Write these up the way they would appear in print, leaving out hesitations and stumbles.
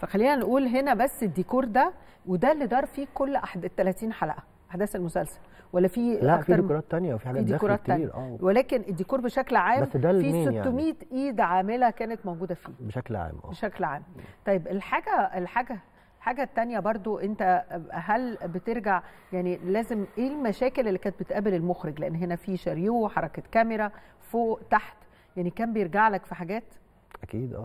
فخلينا نقول هنا بس الديكور ده، وده اللي دار فيه كل 30 حلقه احداث المسلسل، ولا في لا في ديكورات تانية وفي حاجات ديكورات كتير ولكن الديكور بشكل عام في 600 يعني. ايد عامله كانت موجوده فيه بشكل عام بشكل عام. طيب الحاجه التانية برضو، انت هل بترجع يعني لازم ايه المشاكل اللي كانت بتقابل المخرج؟ لان هنا في شاريو، حركه كاميرا فوق تحت، يعني كان بيرجع لك في حاجات اكيد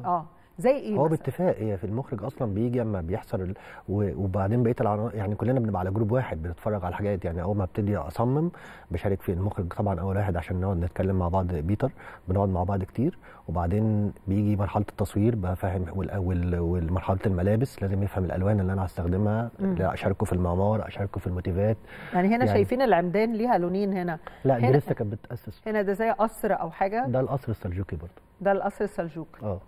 زي ايه؟ هو باتفاق في المخرج اصلا بيجي اما بيحصل، وبعدين بقيه يعني كلنا بنبقى على جروب واحد بنتفرج على حاجات. يعني اول ما ابتدي اصمم بشارك في المخرج طبعا اول واحد عشان نقعد نتكلم مع بعض، بيتر بنقعد مع بعض كتير، وبعدين بيجي مرحله التصوير بفهم، والمرحله الملابس لازم يفهم الالوان اللي انا هستخدمها، اشاركه في المعمار، اشاركه في الموتيفات. يعني هنا شايفين العمدان ليها لونين هنا، لا دي لسه كانت بتاسس. هنا ده زي قصر او حاجه، ده القصر السلجوقي برضه، ده القصر السلجوقي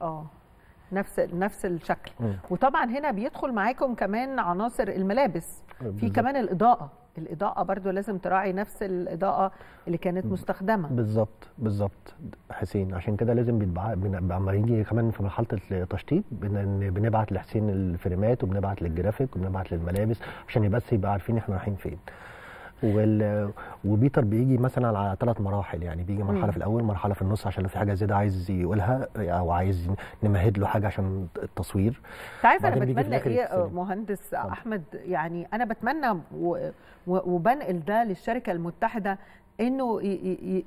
نفس الشكل. وطبعا هنا بيدخل معاكم كمان عناصر الملابس، في كمان الاضاءه برضو لازم تراعي نفس الاضاءه اللي كانت مستخدمه. بالظبط حسين، عشان كده لازم اما يجي كمان في مرحله التشطيب بنبعت لحسين الفريمات، وبنبعت للجرافيك، وبنبعت للملابس، عشان بس يبقى عارفين احنا رايحين فين. وبيتر بيجي مثلا على 3 مراحل، يعني بيجي مرحله في الاول، مرحله في النص عشان لو في حاجه زياده عايز يقولها او عايز نمهد له حاجه عشان التصوير. انت عارف انا بتمنى ايه مهندس احمد؟ يعني انا بتمنى وبنقل ده للشركه المتحده، انه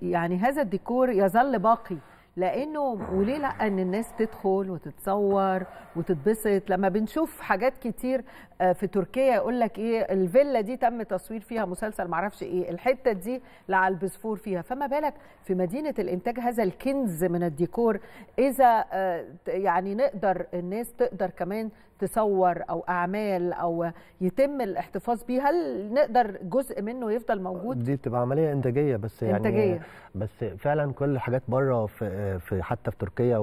يعني هذا الديكور يظل باقي، لانه وليه لا ان الناس تدخل وتتصور وتتبسط. لما بنشوف حاجات كتير في تركيا يقول لك ايه، الفيلا دي تم تصوير فيها مسلسل معرفش ايه، الحته دي لعلى البسفور فيها، فما بالك في مدينه الانتاج هذا الكنز من الديكور، اذا يعني نقدر الناس تقدر كمان تصور او اعمال او يتم الاحتفاظ بيه، هل نقدر جزء منه يفضل موجود؟ دي بتبقى عمليه انتاجيه بس، يعني انتاجيه بس فعلا. كل الحاجات بره في حتى في تركيا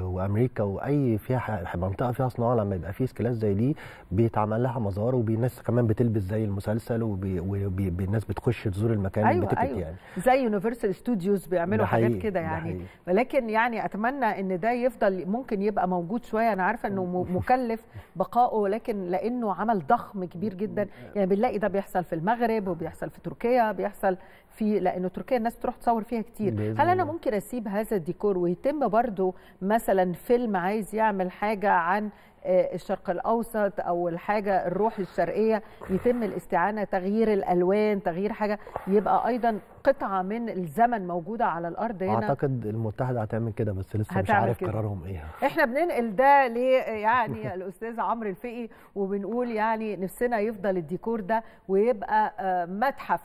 وامريكا واي فيها منطقه فيها صناعه، لما يبقى في سكيلات زي دي بيتعمل لها مزار، والناس كمان بتلبس زي المسلسل، والناس بتخش تزور المكان. أيوة يعني زي يونيفرسال ستوديوز بيعملوا حاجات كده يعني. ولكن يعني اتمنى ان ده يفضل ممكن يبقى موجود شويه. انا عارفه انه مكلف بقائه، ولكن لانه عمل ضخم كبير جدا، يعني بنلاقي ده بيحصل في المغرب وبيحصل في تركيا، بيحصل في لانه تركيا الناس تروح تصور فيها كتير. هل انا ممكن اسيب هذا الديكور ويتم برضو مثلا فيلم عايز يعمل حاجه عن الشرق الاوسط او الحاجه الروح الشرقيه، يتم الاستعانه، تغيير الالوان، تغيير حاجه، يبقى ايضا قطعه من الزمن موجوده على الارض هنا؟ اعتقد المتحده هتعمل كده، بس لسه مش عارف كده قرارهم ايه. احنا بننقل ده يعني الاستاذ عمرو الفقي، وبنقول يعني نفسنا يفضل الديكور ده ويبقى متحف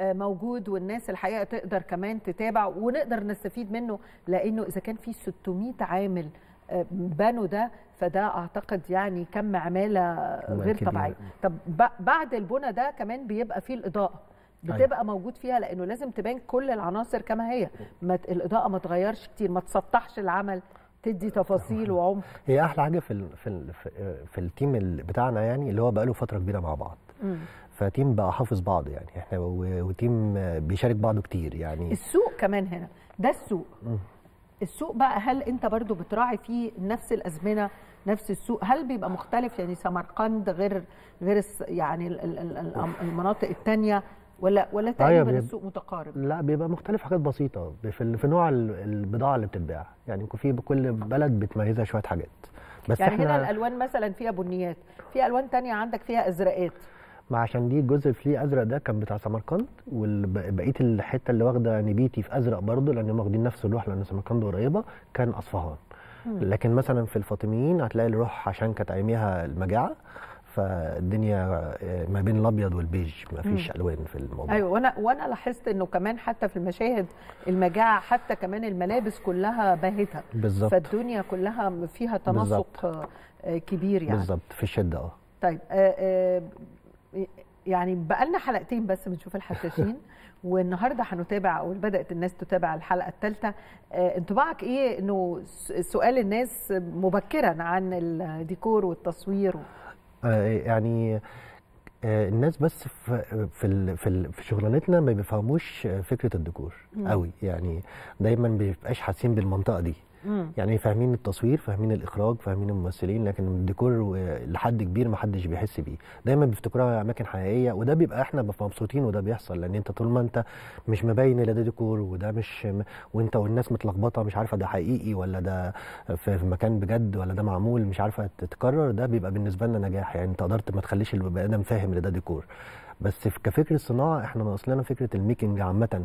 موجود، والناس الحقيقه تقدر كمان تتابع ونقدر نستفيد منه، لانه اذا كان في 600 عامل بنوا ده، فده اعتقد يعني كم عماله غير طبيعيه. طب بعد البنى ده كمان بيبقى فيه الاضاءه بتبقى موجود فيها، لانه لازم تبان كل العناصر كما هي، الاضاءه ما تغيرش كتير، ما تسطحش العمل، تدي تفاصيل وعمق. هي احلى حاجه في التيم بتاعنا، يعني اللي هو بقى له فتره كبيره مع بعض، فتيم بقى حافظ بعض، يعني احنا وتيم بيشارك بعضه كتير. يعني السوق كمان هنا، ده السوق بقى، هل انت برضو بتراعي فيه نفس الازمنه، نفس السوق؟ هل بيبقى مختلف يعني سمرقند غير يعني المناطق الثانيه، ولا تقريبا السوق متقارب؟ لا بيبقى مختلف، حاجات بسيطه في نوع البضاعه اللي بتتباع، يعني في كل بلد بتميزها شويه حاجات بس. يعني هنا الالوان مثلا فيها بنيات، في الوان ثانيه عندك فيها ازرقات، ما عشان دي الجزء فيه ازرق ده كان بتاع سمرقند، وبقيه الحته اللي واخده نبيتي في ازرق برضه، لان هم واخدين نفس اللوح، لان سمرقند قريبه، كان اصفهان. لكن مثلا في الفاطميين هتلاقي الروح عشان كانت اياميها المجاعه، فالدنيا ما بين الابيض والبيج، ما فيش الوان في الموضوع. ايوه، وانا لاحظت انه كمان حتى في المشاهد المجاعه، حتى كمان الملابس كلها باهته بالظبط، فالدنيا كلها فيها تناسق كبير يعني بالظبط في الشده. طيب يعني بقالنا حلقتين بس بنشوف الحشاشين، والنهارده هنتابع او بدات الناس تتابع الحلقه الثالثه. انطباعك ايه انه سؤال الناس مبكرا عن الديكور والتصوير؟ يعني الناس بس في شغلانتنا ما بيفهموش فكره الديكور قوي، يعني دايما ما بيبقاش حاسين بالمنطقه دي. يعني فاهمين التصوير، فاهمين الاخراج، فاهمين الممثلين، لكن الديكور لحد كبير ما حدش بيحس بيه، دايما بيفتكروها اماكن حقيقيه، وده بيبقى احنا مبسوطين وده بيحصل، لان انت طول ما انت مش مبين ان ده ديكور وده مش وانت والناس متلخبطه مش عارفه ده حقيقي ولا ده في مكان بجد ولا ده معمول مش عارفه تتكرر، ده بيبقى بالنسبه لنا نجاح. يعني انت قدرت ما تخليش البني ادم فاهم ان ده ديكور، بس كفكر الصناعه احنا ناقص لنا فكره الميكنج عامه.